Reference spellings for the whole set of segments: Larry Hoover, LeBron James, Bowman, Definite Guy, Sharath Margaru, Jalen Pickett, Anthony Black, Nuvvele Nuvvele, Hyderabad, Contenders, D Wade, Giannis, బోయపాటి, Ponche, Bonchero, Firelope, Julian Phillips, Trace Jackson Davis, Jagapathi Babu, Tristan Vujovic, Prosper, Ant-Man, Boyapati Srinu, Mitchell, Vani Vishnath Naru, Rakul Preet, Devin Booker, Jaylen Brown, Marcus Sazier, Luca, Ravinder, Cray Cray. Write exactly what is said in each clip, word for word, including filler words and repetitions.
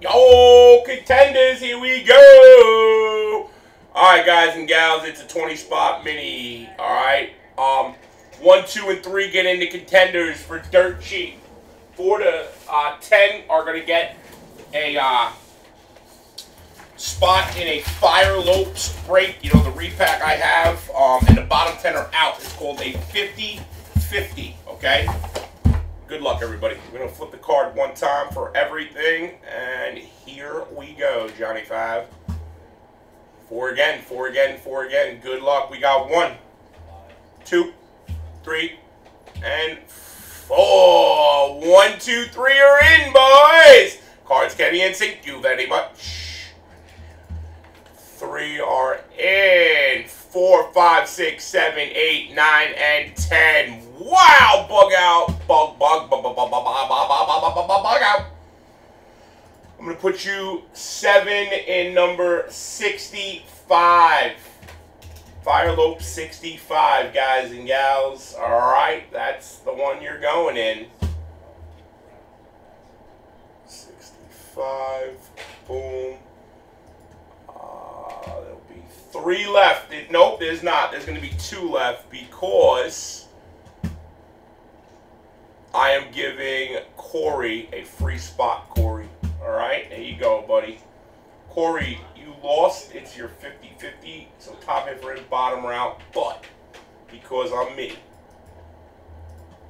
Yo, contenders, here we go. Alright, guys and gals, it's a twenty spot mini. Alright. Um, one, two, and three get into contenders for dirt cheap. Four to uh, ten are going to get a uh, spot in a Fire Lopes break. You know, the repack I have. Um, and the bottom ten are out. It's called a fifty fifty, okay? Good luck, everybody. We're going to flip the card one time for everything. And here we go, Johnny Five. Four again, four again, four again. Good luck. We got one, two, three, and four. One, two, three are in, boys. Cards can be in sync. You very much. Three are in. Four, five, six, seven, eight, nine, and ten. Wow, bug out, bug, bug, bug, bug, bug, bug, bug, bug, bug, bug, bug out. I'm going to put you seven in number sixty-five. Firelope sixty-five, guys and gals. All right, that's the one you're going in. sixty-five, boom. Uh, there'll be three left. Nope, there's not. There's going to be two left because I am giving Corey a free spot, Corey. All right, there you go, buddy. Corey, you lost. It's your fifty fifty, so top it for his bottom round. But because I'm me,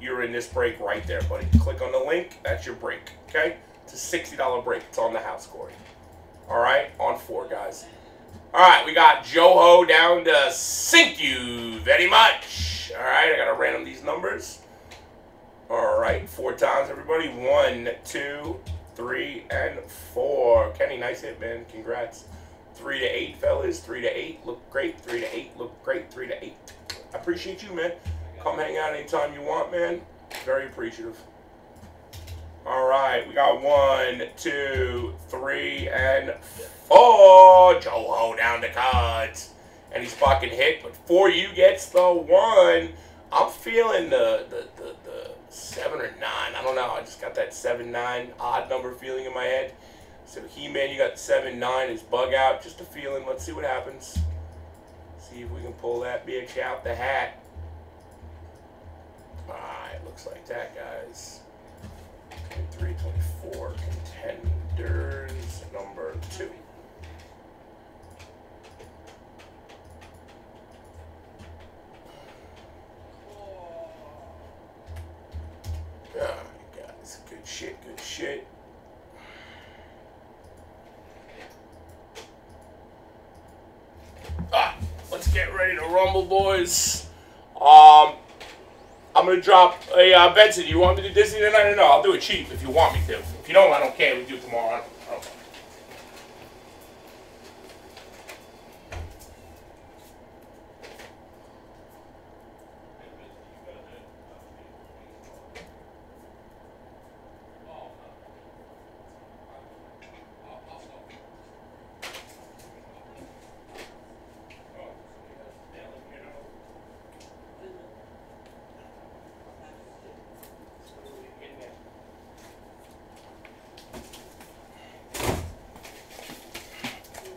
you're in this break right there, buddy. Click on the link. That's your break, okay? It's a sixty dollar break. It's on the house, Corey. All right, on four, guys. All right, we got Jojo down to sink you very much. All right, I got to random these numbers. All right, four times, everybody. One, two, three, and four. Kenny, nice hit, man. Congrats. Three to eight, fellas. Three to eight. Look great. Three to eight. Look great. Three to eight. I appreciate you, man. Come hang out anytime you want, man. Very appreciative. All right, we got one, two, three, and four. Jojo down the cards. And he's fucking hit, but four you gets the one. I'm feeling the, the, the, the seven or nine. I don't know. I just got that seven, nine odd number feeling in my head. So He-Man, you got seven, nine. It's bug out. Just a feeling. Let's see what happens. See if we can pull that bitch out the hat. All right. Looks like that, guys. twenty-three, twenty-four contenders. Number two. Alright, guys, good shit, good shit. Ah, let's get ready to rumble, boys. Um, I'm gonna drop a uh, Benson. You want me to Disney tonight? No, no, I'll do it cheap if you want me to. If you don't, I don't care. We do it tomorrow. I don't, I don't care.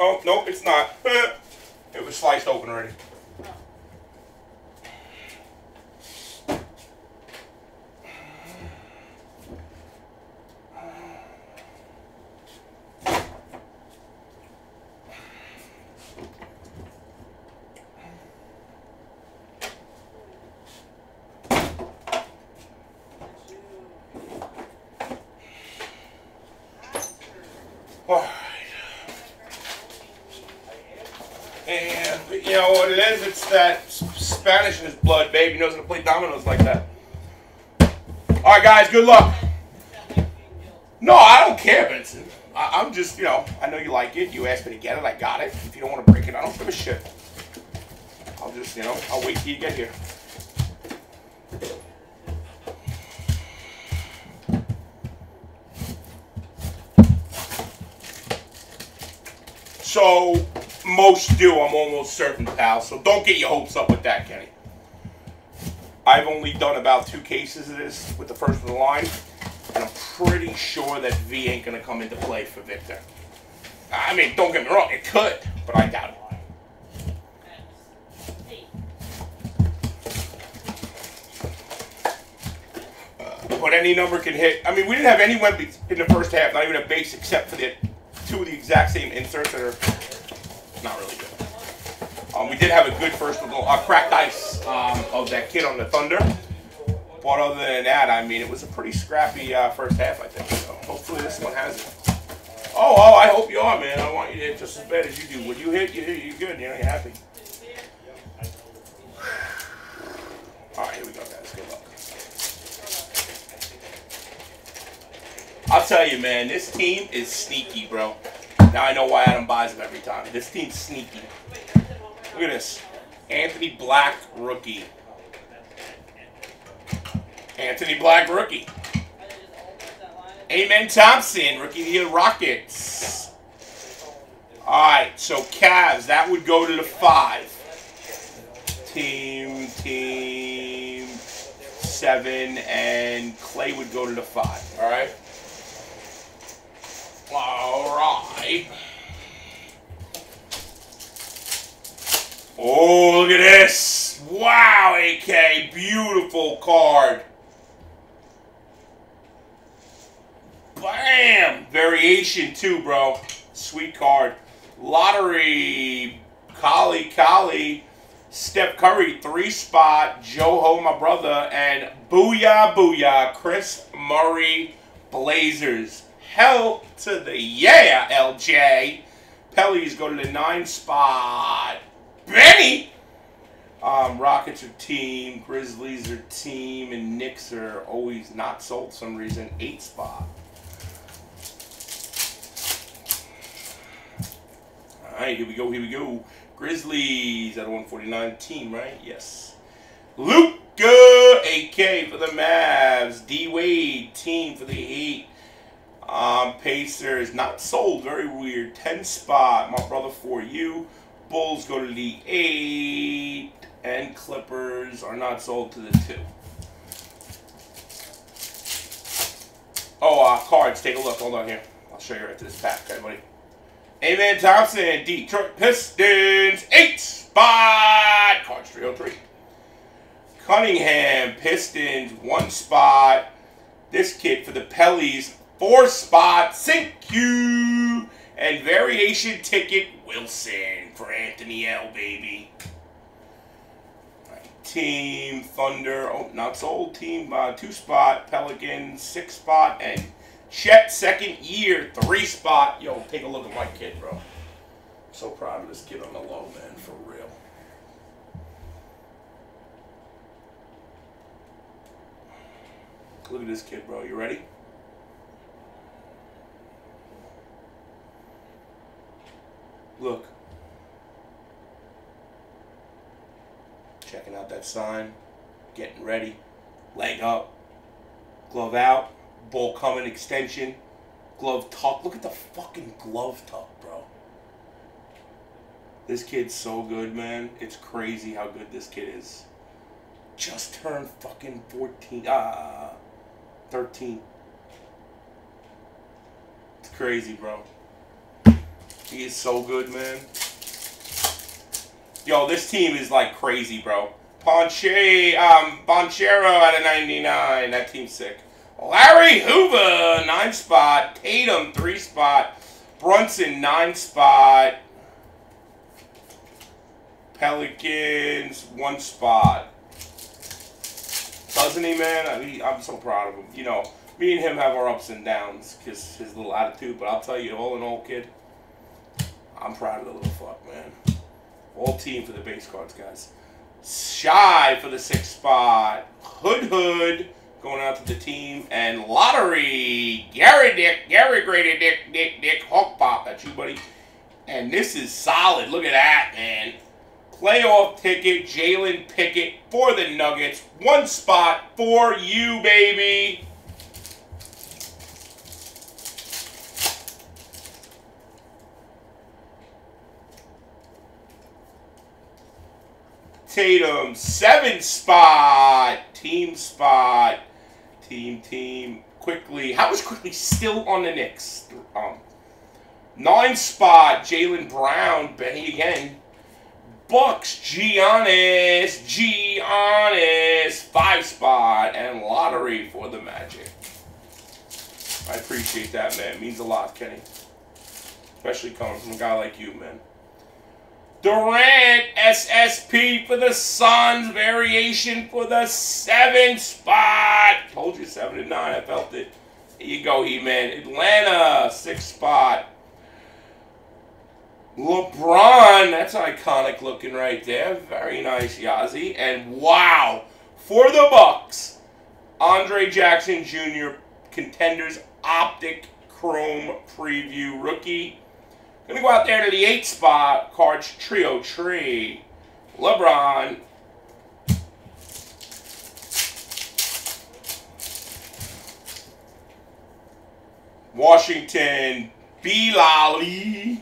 Oh, nope, it's not. It was sliced open already. That Spanish in his blood, babe. He knows how to play dominoes like that. Alright, guys, good luck. No, I don't care, Benson. I, I'm just, you know, I know you like it. You asked me to get it. I got it. If you don't want to break it, I don't give a shit. I'll just, you know, I'll wait till you get here. So most do, I'm almost certain, pal. So don't get your hopes up with that, Kenny. I've only done about two cases of this with the first of the line. And I'm pretty sure that V ain't going to come into play for Victor. I mean, don't get me wrong, it could, but I doubt it. Uh, but any number can hit. I mean, we didn't have any Wembies in the first half, not even a base, except for the two of the exact same inserts that are not really good. Um, we did have a good first goal, uh, cracked ice um, of that kid on the Thunder. But other than that, I mean, it was a pretty scrappy uh, first half, I think. So hopefully this one has it. Oh, oh, I hope you are, man. I want you to hit just as bad as you do. When you hit, you hit, you're good. You know, you're happy. All right, here we go, guys. Good luck. I'll tell you, man, this team is sneaky, bro. Now I know why Adam buys them every time. This team's sneaky. Look at this. Anthony Black, rookie. Anthony Black, rookie. Amen Thompson, rookie of the year, Rockets. Alright, so Cavs, that would go to the five. Team, team, seven, and Clay would go to the five. Alright? Alright. Oh, look at this. Wow, A K, beautiful card. Bam! Variation too, bro. Sweet card. Lottery. Kali Kali. Steph Curry, three spot. Jojo, my brother. And Booyah Booyah. Kris Murray, Blazers. Hell to the yeah, L J. Pelly's go to the nine spot. Benny! Um, Rockets are team. Grizzlies are team. And Knicks are always not sold for some reason. Eight spot. All right, here we go, here we go. Grizzlies at a one forty-nine team, right? Yes. Luca, A K for the Mavs. D Wade, team for the Heat. Um, Pacers, not sold, very weird. ten spot, my brother for you. Bulls go to the eight. And Clippers are not sold to the two. Oh, uh, cards, take a look. Hold on here. I'll show you right to this pack, okay, buddy? Amen Thompson, Detroit Pistons, eight spot, cards three oh three. Cunningham, Pistons, one spot. This kid for the Pellies, four spot, Sinq. And variation ticket, Wilson for Anthony L, baby. Right, team, Thunder, oh, not sold. Team, uh, two spot, Pelicans, six spot, and Chet, second year, three spot. Yo, take a look at my kid, bro. I'm so proud of this kid on the low, man, for real. Look at this kid, bro. You ready? Look. Checking out that sign. Getting ready. Leg up. Glove out. Ball coming, extension, glove tuck. Look at the fucking glove tuck, bro. This kid's so good, man. It's crazy how good this kid is. Just turned fucking fourteen, ah, uh, thirteen. It's crazy, bro. He is so good, man. Yo, this team is like crazy, bro. Ponche, um, Bonchero out of ninety-nine. That team's sick. Larry Hoover, nine spot. Tatum, three spot. Brunson, nine spot. Pelicans, one spot. Doesn't he, man? I mean, I'm so proud of him. You know, me and him have our ups and downs because his little attitude. But I'll tell you, all in all, kid, I'm proud of the little fuck, man. All team for the base cards, guys. Shai for the sixth spot. Hood Hood. Going out to the team, and lottery, Gary Dick, Gary Grady Dick, Dick, Dick, Hulk Pop, that's you, buddy. And this is solid. Look at that, man. Playoff ticket, Jalen Pickett for the Nuggets. One spot for you, baby. Tatum, seven spot, team spot. Team, team, Quickly, how is Quickly still on the Knicks? Um, nine spot, Jaylen Brown, Benny again. Bucks, Giannis, Giannis, five spot, and lottery for the Magic. I appreciate that, man. It means a lot, Kenny. Especially coming from a guy like you, man. Durant, S S P for the Suns. Variation for the seven spot. Told you seven and nine. I felt it. Here you go, E-Man. Atlanta, six spot. LeBron. That's iconic looking right there. Very nice, Yazzie. And wow, for the Bucks, Andre Jackson Junior Contenders Optic Chrome Preview Rookie. Gonna go out there to the eight spot. Cards Trio Tree. LeBron. Washington. Bilali.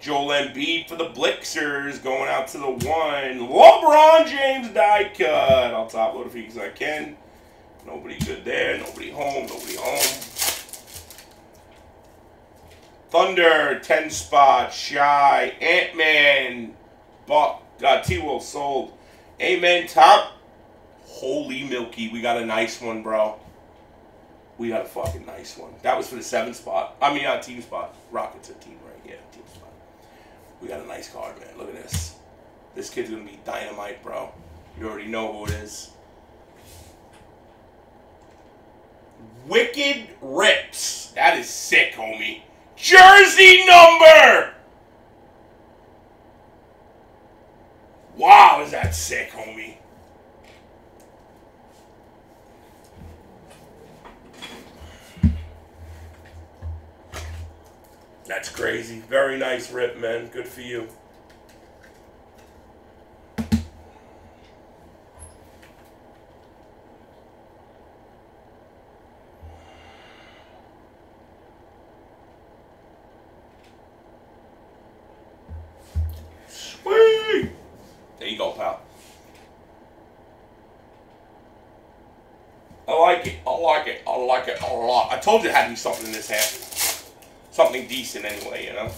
Joel Embiid for the Blixers. Going out to the one. LeBron James die cut. I'll top load a few because I can. Nobody good there. Nobody home. Nobody home. Thunder, ten spot, Shai, Ant-Man, Buck, uh, T-Wolf sold. Amen Top. Holy Milky, we got a nice one, bro. We got a fucking nice one. That was for the seventh spot. I mean, not team spot. Rockets are team right here. Yeah, team spot. We got a nice card, man. Look at this. This kid's going to be dynamite, bro. You already know who it is. Wicked Rips. That is sick, homie. Jersey number! Wow, is that sick, homie? That's crazy. Very nice rip, man. Good for you. There you go, pal. I like it. I like it. I like it a lot. I told you it had to be something in this half. Something decent anyway, you know.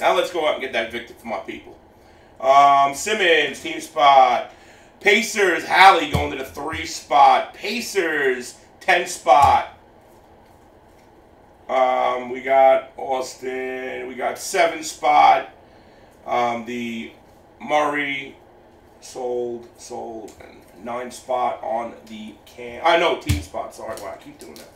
Now let's go out and get that victim for my people. Um, Simmons, team spot. Pacers, Hallie going to the three spot. Pacers, ten spot. Um, we got Austin. We got seven spot. Um, the Murray... Sold, sold, and nine spot on the can. I know, team spot. Sorry, wow, I keep doing that.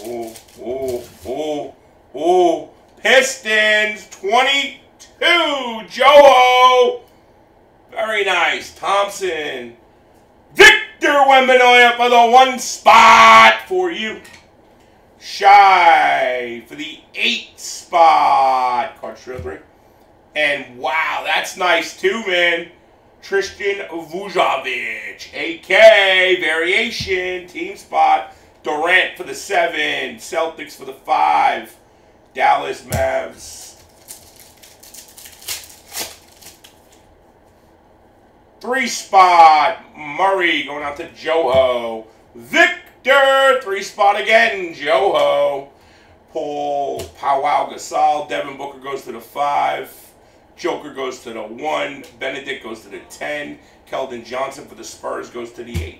Oh, oh, oh, oh. Pistons, twenty-two. Jojo. Very nice. Thompson. Victor Wembanyama for the one spot for you. Shai for the eight spot. Card trio three. And wow, that's nice too, man. Tristan Vujovic, A K, variation, team spot. Durant for the seven, Celtics for the five, Dallas Mavs. Three spot, Murray going out to Jojo. Victor, three spot again, Jojo. Paul, Pau Gasol, Devin Booker goes to the five. Joker goes to the one. Benedict goes to the ten. Keldon Johnson for the Spurs goes to the eight.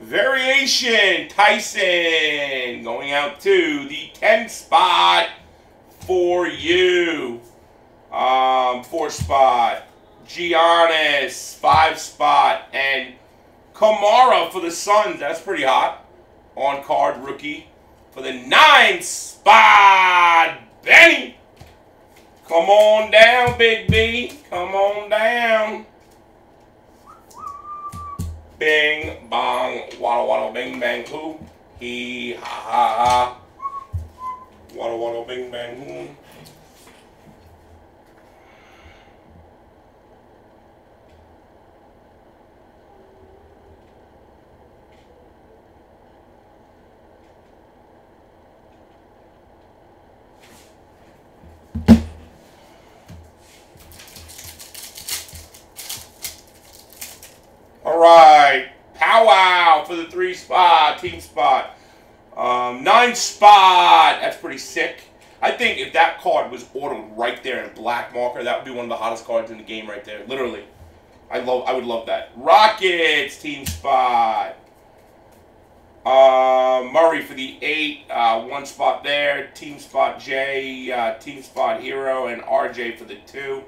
Variation. Tyson going out to the ten spot for you. Um, four spot. Giannis. Five spot. And Kamara for the Suns. That's pretty hot. On card rookie for the ninth spot, Benny. Come on down, Big B. Come on down. Bing, bong, waddle, waddle, bing, bang, hoo. Hee, ha, ha, ha. Waddle, waddle, bing, bang, hoo. All right. Powwow for the three spot, team spot. Um, nine spot. That's pretty sick. I think if that card was ordered right there in black marker, that would be one of the hottest cards in the game right there. Literally. I love. I would love that. Rockets, team spot. Uh, Murray for the eight. Uh, one spot there. Team spot Jay. Uh, team spot Hero. And R J for the two.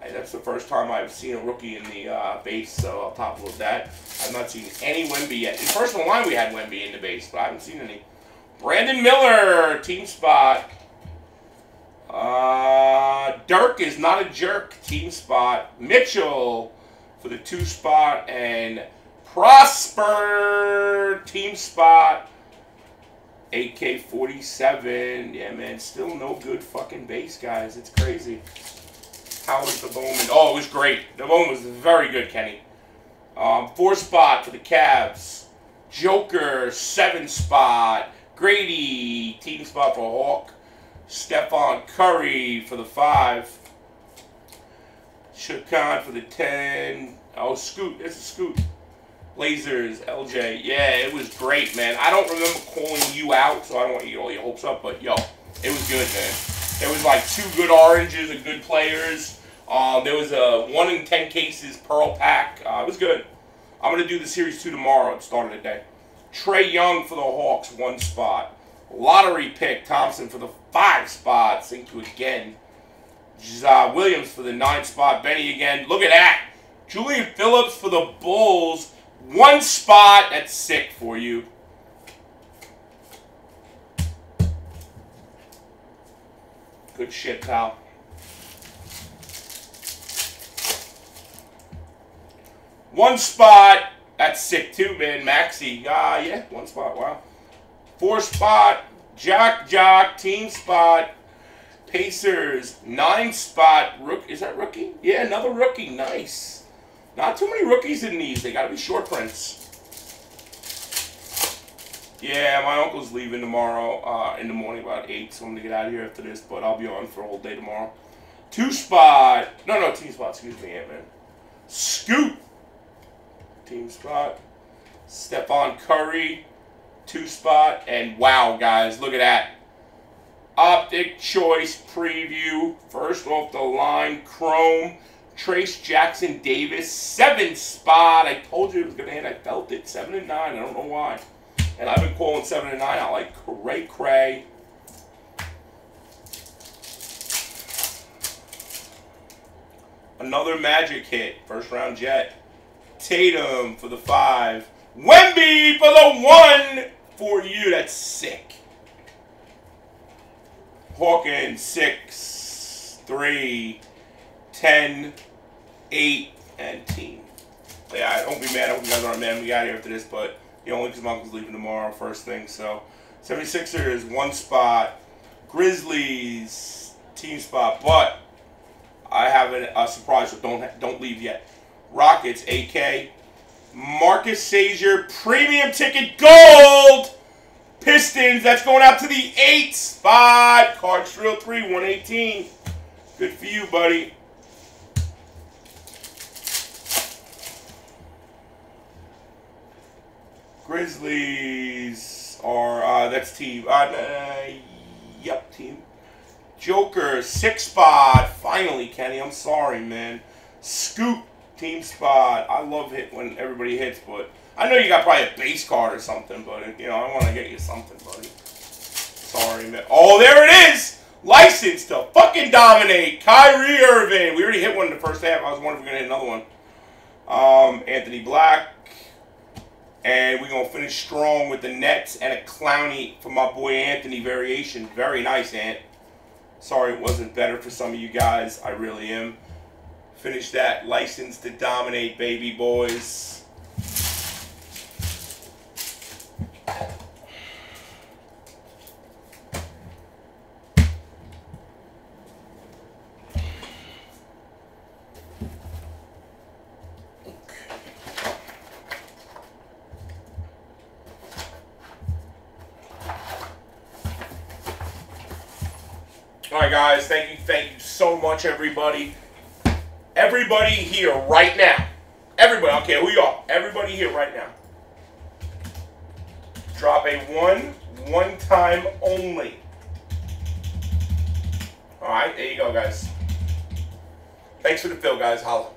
Hey, that's the first time I've seen a rookie in the uh, base, so I'll top load that. I've not seen any Wemby yet. In personal line, we had Wemby in the base, but I haven't seen any. Brandon Miller, team spot. Uh, Dirk is not a jerk, team spot. Mitchell for the two spot, and Prosper, team spot. A K forty-seven. Yeah, man, still no good fucking base, guys. It's crazy. How was the Bowman? Oh, it was great. The Bowman was very good, Kenny. Um, four spot for the Cavs. Joker, seven spot. Grady, team spot for Hawk. Stephon Curry for the five. Shakan for the ten. Oh, Scoot. It's a Scoot. Blazers, L J. Yeah, it was great, man. I don't remember calling you out, so I don't want you to get all your hopes up, but yo, it was good, man. There was like two good oranges and good players. Um, there was a one in ten cases Pearl Pack. Uh, it was good. I'm going to do the Series two tomorrow. It started today. Trae Young for the Hawks, one spot. Lottery pick, Thompson for the five spot. Sink to again. Uh, Williams for the nine spot. Benny again. Look at that. Julian Phillips for the Bulls. One spot. That's sick for you. Good shit, pal. One spot. That's sick too, man. Maxi. Ah, uh, yeah. One spot. Wow. Four spot. Jock Jock. Team spot. Pacers. Nine spot. Rook. Is that rookie? Yeah, another rookie. Nice. Not too many rookies in these. They gotta be short prints. Yeah, my uncle's leaving tomorrow, uh, in the morning about eight, so I'm going to get out of here after this, but I'll be on for a whole day tomorrow. Two spot. No, no, team spot. Excuse me, Ant-Man. Scoot. Team spot. Stephon Curry. Two spot. And wow, guys, look at that. Optic choice preview. First off the line, Chrome. Trace Jackson Davis. Seven spot. I told you it was going to hit. I felt it. Seven and nine. I don't know why. And I've been calling seven and nine out like cray cray. Another Magic hit. First round Jet. Tatum for the five. Wemby for the one for you. That's sick. Hawkins, six, three, ten, eight, and team. Yeah, I don't be mad. I hope you guys aren't mad. We got here after this, but. You know, only because my uncle's leaving tomorrow, first thing. So, seventy-sixers, one spot. Grizzlies, team spot. But I have a, a surprise, so don't, don't leave yet. Rockets, A K. Marcus Sazier, premium ticket, gold. Pistons, that's going out to the eight spot. Card Trill three, one eighteen. Good for you, buddy. Grizzlies are, uh, that's team, uh, uh, yep, team. Joker, six spot, finally, Kenny, I'm sorry, man. Scoop, team spot, I love it when everybody hits, but I know you got probably a base card or something, but, you know, I want to get you something, buddy. Sorry, man. Oh, there it is! License to fucking dominate, Kyrie Irving. We already hit one in the first half, I was wondering if we were going to hit another one. Um, Anthony Black. And we're going to finish strong with the Nets and a Clowney for my boy Anthony variation. Very nice, Ant. Sorry it wasn't better for some of you guys. I really am. Finish that. License to dominate, baby boys. Alright guys, thank you, thank you so much everybody. Everybody here right now, Everybody, I don't care who you are. Everybody here right now. Drop a one, one time only. All right, there you go, guys. Thanks for the fill, guys. Holla.